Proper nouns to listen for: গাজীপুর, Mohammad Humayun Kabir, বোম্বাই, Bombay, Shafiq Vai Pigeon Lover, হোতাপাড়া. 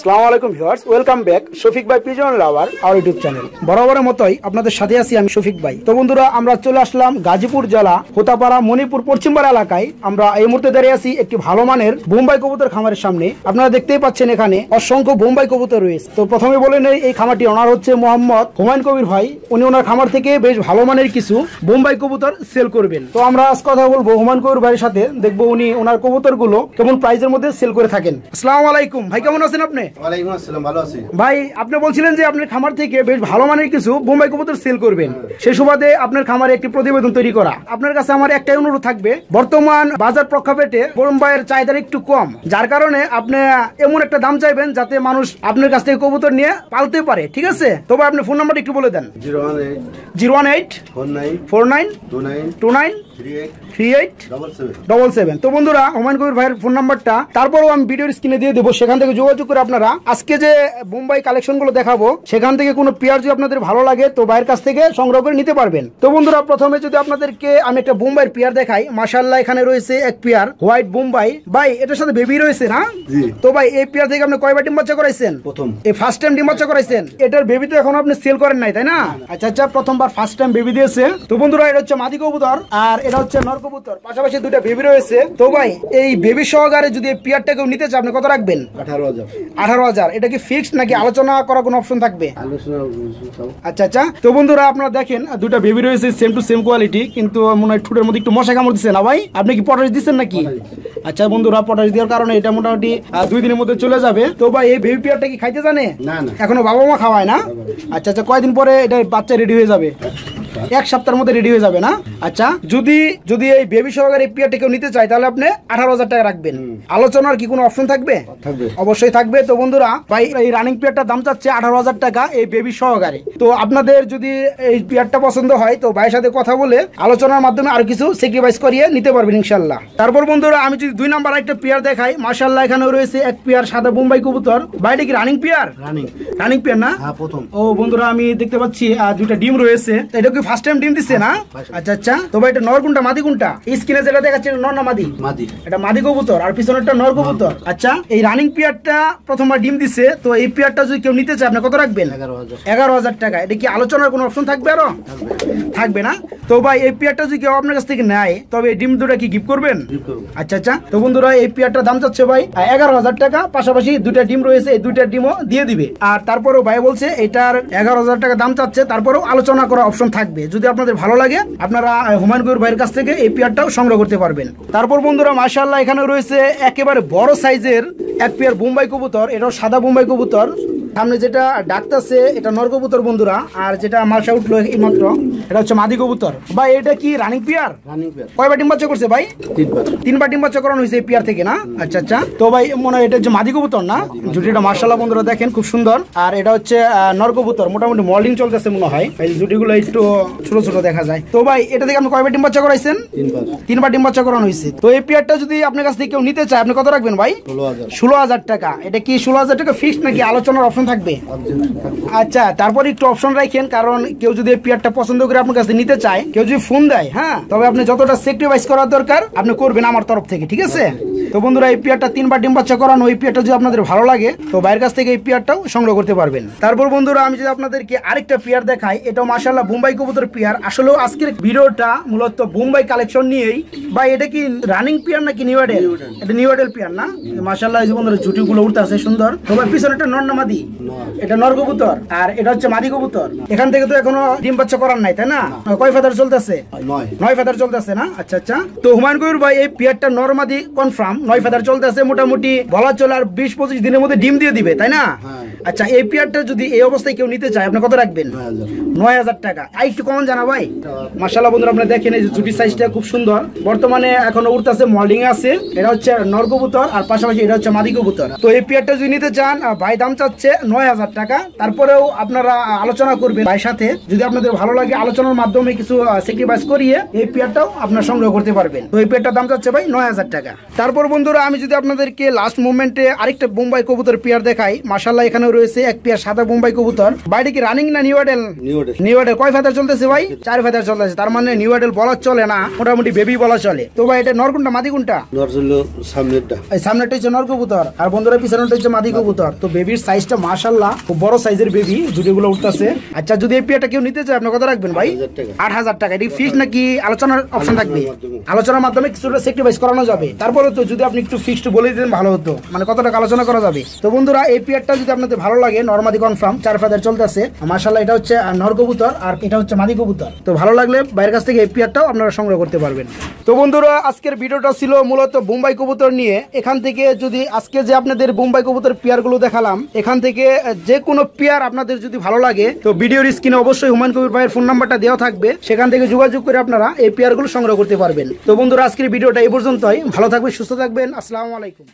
আসসালামু আলাইকুম viewers, welcome back Shafiq ভাই pigeon lover our YouTube channel. বরাবরের মতোই আপনাদের সাথে আছি আমি শফিক ভাই। তো বন্ধুরা, আমরা চলে আসলাম গাজীপুর জেলা হোতাপাড়া মণিপুর পশ্চিমপাড়া এলাকায়। আমরা এই মুহূর্তে দাঁড়িয়ে আছি একটি ভালো মানের বোম্বাই কবুতর খামারের সামনে। আপনারা দেখতেই পাচ্ছেন এখানে অসংখ্য বোম্বাই কবুতর রয়েছে। তো প্রথমে বলে নেই, এই খামারটি ওনার হচ্ছে মোহাম্মদ হুমায়ুন কবির ভাই। উনি ওনার খামার থেকে বেশ ভালো মানের কিছু বোম্বাই কবুতর সেল করবেন। তো আমরা আজ কথা বলবো হুমায়ুন কবির ভাইয়ের সাথে, দেখবো উনি ওনার কবুতর গুলো কেমন প্রাইজের মধ্যে সেল করে থাকেন। আসসালামু আলাইকুম ভাই, কেমন আছেন আপনি? ওয়ালাইকুম আসসালাম, ভালো আছি ভাই। আপনি বলছিলেন যে আপনার খামার থেকে বেশ ভালো মানের কিছু বোম্বাই কবুতর সেল করবেন, সেই সুবাদে আপনার খামারে একটি প্রতিবেদন তৈরি করা। আপনার কাছে আমার একটাই অনুরোধ থাকবে, বর্তমান বাজার প্রেক্ষাপটে বোম্বাইয়ের চাহিদা একটু কম, যার কারণে আপনি এমন একটা দাম চাইবেন যাতে মানুষ আপনার কাছ থেকে কবুতর নিয়ে পালতে পারে, ঠিক আছে? তবে আপনি ফোন নাম্বারটা একটু বলে দেন। 0184949293837 তো বন্ধুরা, হুমায়ুন কবির ভাইয়ের ফোন নাম্বারটা তারপরও আমি ভিডিওর স্ক্রিনে দিয়ে দেবো, সেখান থেকে যোগাযোগ করে আপনারা আজকে যে বোম্বাই কালেকশন গুলো দেখাবো সেখান থেকে কোনো পেয়ার যদি আপনাদের ভালো লাগে তো ভাইয়ের কাছ থেকে সংগ্রহ করে নিতে পারবেন। তো বন্ধুরা, প্রথমে যদি আপনাদেরকে আমি একটা বোম্বাইয়ের পেয়ার দেখাই, মাশাআল্লাহ এখানে রয়েছে এক পেয়ার হোয়াইট বোম্বাই। ভাই এটার সাথে বেবি রয়েছে না? তো ভাই এই পেয়ার থেকে আপনি কয়বার ডিম বাচ্চা করাইছেন? প্রথম, এই ফার্স্ট টাইম ডিম বাচ্চা করাইছেন। এটার বেবি তো এখন আপনি সেল করেন নাই, তাই না? আচ্ছা আচ্ছা, প্রথমবার ফার্স্ট টাইম বেবি দিয়েছে। তো বন্ধুরা, এটা হচ্ছে মাদি কবুতর আর এটা হচ্ছে নর কবুতর, পাশাপাশি দুটো বেবি রয়েছে। তো ভাই এই বেবি সহকারে যদি এই পেয়ারটা কেউ নিতে চান আপনি কত রাখবেন? 18,000। এটা কি ফিক্সড নাকি আলোচনা করার কোনো অপশন থাকবে? আচ্ছা আচ্ছা। তো বন্ধুরা, আপনারা দেখেন দুটো বেবি রয়েছে সেম টু সেম কোয়ালিটি, কিন্তু মনে হয় ঠোঁটের মধ্যে একটু মশা কামড় দিচ্ছে না ভাই? আপনি কি পটাশ দিচ্ছেন নাকি? আচ্ছা বন্ধুরা, পটাশ দেওয়ার কারণে এটা মোটামুটি 2 দিনের মধ্যে চলে যাবে। তো ভাই এই বেবি পেয়ারটা কি খাইতে জানে? না না, এখনো বাবা মা খাওয়ায় না। আচ্ছা আচ্ছা, কয়দিন পরে এটা বাচ্চা রেডি হয়ে যাবে? এক সপ্তাহের মধ্যে রেডি হয়ে যাবে না? আচ্ছা, যদি যদি এই বেবি সহকারে পেয়ারটা কেউ নিতে চায় তাহলে আপনি 18,000 টাকা রাখবেন। আলোচনার কি কোনো অপশন থাকবে? অবশ্যই থাকবে। তো বন্ধুরা, ভাই এই রানিং পেয়ারটার দাম চাচ্ছে 18,000 টাকা এই বেবি সহকারে। তো আপনাদের যদি এই পেয়ারটা পছন্দ হয় তো ভাইয়ের সাথে কথা বলে আলোচনার মাধ্যমে আর কিছু স্যাক্রিফাইস করিয়ে নিতে পারবেন ইনশাল্লাহ। তারপর বন্ধুরা, আমি যদি 2 নাম্বার একটা পেয়ার দেখাই, মাশাআল্লাহ এখানে রয়েছে এক পেয়ার সাদা বোম্বাই কবুতর। ভাইটা কি রানিং পেয়ার? রানিং পেয়ার না? হ্যাঁ, প্রথম। ও বন্ধুরা, আমি দেখতে পাচ্ছি দুইটা ডিম রয়েছে। এটা কি ফার্স্ট টাইম ডিম দিচ্ছে না? আচ্ছা আচ্ছা। তো ভাই এটা নর কোনটা মাদি কোনটা? স্ক্রিনে যেটা দেখাচ্ছে নর না মাদি? মাদি। এটা মাদি কবুতর আর পিছনেরটা নর কবুতর। আচ্ছা, এই রানিং পেয়ারটা প্রথমবার ডিম দিচ্ছে, তো এই পেয়ারটা যদি কেউ নিতে চায় আপনি কত রাখবেন? 11,000 টাকা। এটা কি আলোচনার কোনো অপশন থাকবে? আরো থাকবে না? তো ভাই এই পেয়ারটা যদি কেউ আপনার কাছ থেকে নেয় তবে এই ডিম দুটো কি গিফট করবেন? আচ্ছা আচ্ছা। তো বন্ধুরা, এই পেয়ারটার দাম চাচ্ছে ভাই 11,000 টাকা, পাশাপাশি দুইটা ডিম রয়েছে, এই দুইটা ডিমও দিয়ে দিবে। আর তারপরেও ভাই বলছে এটার 11,000 টাকা দাম চাচ্ছে, তারপরেও আলোচনা করা অপশন থাকবে। যদি আপনাদের ভালো লাগে আপনারা হুমায়ুন কবির ভাইয়ের কাছ থেকে এই পেয়ারটাও সংগ্রহ করতে পারবেন। তারপর বন্ধুরা, মাশাআল্লাহ এখানে রয়েছে একেবারে বড় সাইজের এক পেয়ার বোম্বাই কবুতর। এটাও সাদা বোম্বাই কবুতর। সামনে যেটা ডাকতেছে এটা নর কবুতর বন্ধুরা, আর যেটা মাসা উঠলো এইমাত্র এটা হচ্ছে মাদি কবুতর। ভাই এটা কি রানিং পেয়ার? Running pair. কয়বার ডিম বাচ্চা করছে ভাই? 3 বার ডিম বাচ্চা করানো হয়েছে এই পেয়ার থেকে না? আচ্ছা আচ্ছা। তো ভাই মনে হয় এটা যে মাদি কবুতর না? জুটিটা মাশাআল্লাহ বন্ধুরা দেখেন খুব সুন্দর। আর এটা হচ্ছে নর কবুতর, মোটামুটি মল্ডিং চলতেছে মনে হয়, এই জুটিগুলো একটু ছোট ছোট দেখা যায়। তো ভাই এটা থেকে আপনি কয়বার ডিম বাচ্চা করাইছেন? 3 বার ডিম বাচ্চা করানো হয়েছে। তো এই পেয়ারটা যদি আপনার কাছ থেকে কেউ নিতে চায় আপনি কত রাখবেন ভাই? 16,000 টাকা। এটা কি 16,000 টাকা ফিক্সড নাকি আলোচনার অপশন থাকবে? আচ্ছা, তারপর একটু অপশন রাখেন, কারণ কেউ যদি এই পেয়ারটা পছন্দ করে আপনার কাছে নিতে চায়, কেউ যদি ফোন দেয়, হ্যাঁ, তবে আপনি যতটা স্যাক্রিফাইস করার দরকার আপনি করবেন আমার তরফ থেকে, ঠিক আছে? তো বন্ধুরা, এই পেয়ারটা 3 বার ডিম বাচ্চা করানো, এই পেয়ারটা যদি আপনাদের ভালো লাগে তো বাইরের কাছ থেকে এই পেয়ারটাও সংগ্রহ করতে পারবেন। তারপর বন্ধুরা, আমি যদি আপনাদেরকে আরেকটা পেয়ার দেখাই, এটাও মাশাআল্লাহ বোম্বাই কবুতর পেয়ার। আসলে আজকের ভিডিওটা মূলত বোম্বাই কালেকশন নিয়েই। ভাই এটা কি রানিং পেয়ার নাকি নিউ অ্যাডেল? এটা নিউ অ্যাডেল পেয়ার না? মাশাআল্লাহ বন্ধুরা জুটিগুলো উঠতে আছে সুন্দর। তবে পিছনে একটা নর না মাদি? এটা নর কবুতর আর এটা হচ্ছে মাদি কবুতর। এখান থেকে তো এখনো ডিম বাচ্চা করার নাই, তাই না? কয় ফেদার চলতেছে? 9 ফেদার চলতেছে না? আচ্ছা আচ্ছা। তো হুমায়ুন কবির ভাই এই পেয়ারটা নর মাদি কনফার্ম, 9 ফেদার চলতেছে, মোটামুটি বলা চলে আর 20-25 দিনের মধ্যে ডিম দিয়ে দিবে, তাই না? আচ্ছা, এই পেয়ারটা যদি এই অবস্থায় কেউ নিতে চায় আপনি কত রাখবেন? 9,000 টাকা। আর একটু কমন জানা ভাই। মাশাআল্লাহ বন্ধুরা আপনারা দেখেন এই যে জুটি সাইজটা খুব সুন্দর, বর্তমানে এখনো উঠতেছে, মল্ডিং আছে। এটা হচ্ছে নর কবুতর আর পাশাপাশি এটা হচ্ছে মাদি কবুতর। তো এই পেয়ারটা যদি নিতে চান ভাই দাম চাচ্ছে 9,000 টাকা, তারপরেও আপনারা আলোচনা করবেন ভাইয়ের সাথে। যদি আপনাদের ভালো লাগে আলোচনার মাধ্যমে কিছু স্যাক্রিফাইস করিয়ে এই পেয়ারটাও আপনারা সংগ্রহ করতে পারবেন। তো এই পেয়ারটার দাম চাচ্ছে ভাই 9,000 টাকা। তারপর বন্ধুরা, আমি যদি আপনাদেরকে লাস্ট মোমেন্টে আরেকটা বোম্বাই কবুতর পেয়ার দেখাই, মাশাআল্লাহ এখানে রয়েছে এক পেয়ার সাদা বোম্বাই কবুতর। বাইরে কি রানিং না নিউ অ্যাডাল? New adult. কয় ফেদার চলতেছে ভাই? 4 ফেদার চলতেছে, তার মানে নিউ অ্যাডাল বলা চলে না, মোটামুটি বেবি বলা চলে। তো ভাই এটা নর কোনটা মাদি কোনটা? নর হলো সামনেরটা, এই সামনেরটা হচ্ছে নর কবুতর আর বন্ধুরা পিছনেরটা হচ্ছে মাদি কবুতর। তো বেবির সাইজটা মাশাআল্লাহ খুব বড় সাইজের বেবি, জুড়েগুলো উঠতেছে। আচ্ছা যদি এই পেয়ারটা কেউ নিতে চায় আপনি কত রাখবেন ভাই? 8000 টাকা। এটা ফিক্স নাকি আলোচনার অপশন থাকবে? আলোচনার মাধ্যমে কিছুটা সেক্রিফাইস করানো যাবে, তারপরে তো যদি আপনি একটু ফিক্সড বলে দিতেন ভালো হতো, মানে কত টাকা আলোচনা করা যাবে। তো বন্ধুরা এই পেয়ারটা যদি আপনাদের ভালো লাগে, নরমাদি কনফার্ম, 4 ফেদার চলতেছে মাশাআল্লাহ, এটা হচ্ছে নর কবুতর আর এটা হচ্ছে মাদি কবুতর। তো ভালো লাগলে বাইরের কাছ থেকে এই পেয়ারটাও আপনারা সংগ্রহ করতে পারবেন। তো বন্ধুরা আজকের ভিডিওটা ছিল মূলত বোম্বাই কবুতর নিয়ে। এখান থেকে যদি আজকে যে আপনাদের বোম্বাই কবুতর পেয়ারগুলো দেখালাম, এখান থেকে যে কোনো পেয়ার আপনাদের যদি ভালো লাগে তো ভিডিওর স্ক্রিনে অবশ্যই হুমায়ুন কবির ভাইয়ের ফোন নাম্বারটা দেওয়া থাকবে, সেখান থেকে যোগাযোগ করে আপনারা এই পেয়ারগুলো সংগ্রহ করতে পারবেন। তো বন্ধুরা আজকের ভিডিওটা এই পর্যন্তই, ভালো থাকবেন, সুস্থ থাকবেন, আসসালামু আলাইকুম।